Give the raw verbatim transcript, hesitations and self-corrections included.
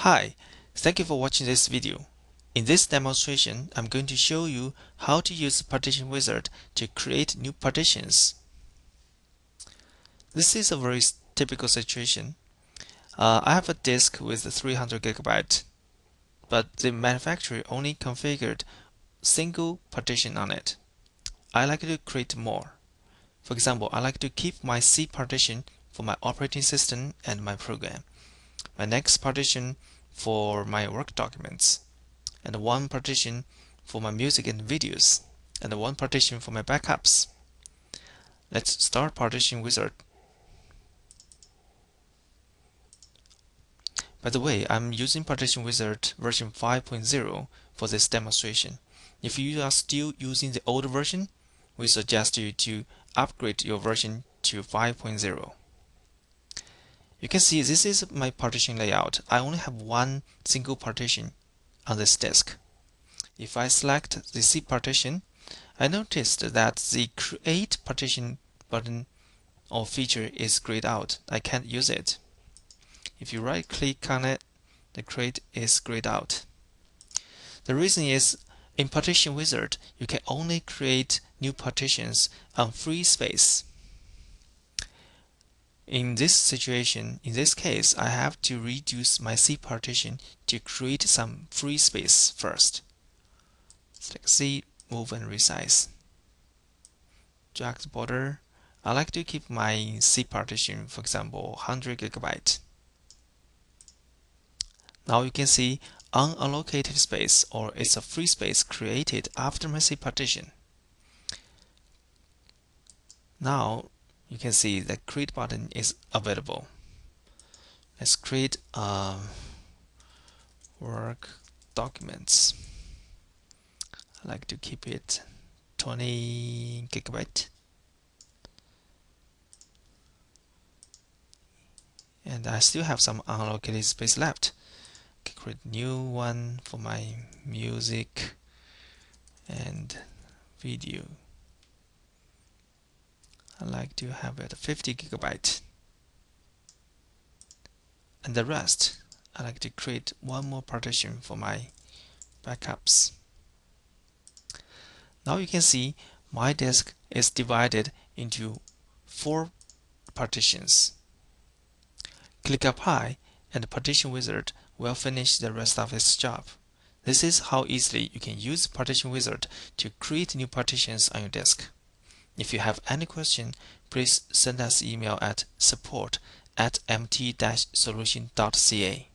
Hi, thank you for watching this video. In this demonstration, I'm going to show you how to use the Partition Wizard to create new partitions. This is a very typical situation. Uh, I have a disk with three hundred gigabytes, but the manufacturer only configured single partition on it. I like to create more. For example, I like to keep my C partition for my operating system and my program, my next partition for my work documents, and one partition for my music and videos, and one partition for my backups. Let's start Partition Wizard. By the way, I'm using Partition Wizard version five point zero for this demonstration. If you are still using the older version, we suggest you to upgrade your version to five point zero. You can see this is my partition layout. I only have one single partition on this disk. If I select the C partition, I noticed that the Create Partition button or feature is grayed out. I can't use it. If you right click on it, the Create is grayed out. The reason is in Partition Wizard, you can only create new partitions on free space. In this situation, in this case, I have to reduce my C partition to create some free space first. Select C, move and resize. Drag the border. I like to keep my C partition, for example, one hundred gigabytes. Now you can see unallocated space, or it's a free space created after my C partition. Now you can see the Create button is available. Let's create uh, work documents. I like to keep it twenty gigabyte, and I still have some unallocated space left. I can create new one for my music and video. I like to have it fifty gigabyte, and the rest I like to create one more partition for my backups. Now you can see my disk is divided into four partitions. Click Apply and the Partition Wizard will finish the rest of its job. This is how easily you can use Partition Wizard to create new partitions on your disk. If you have any question, please send us email at support at m t dash solution dot c a.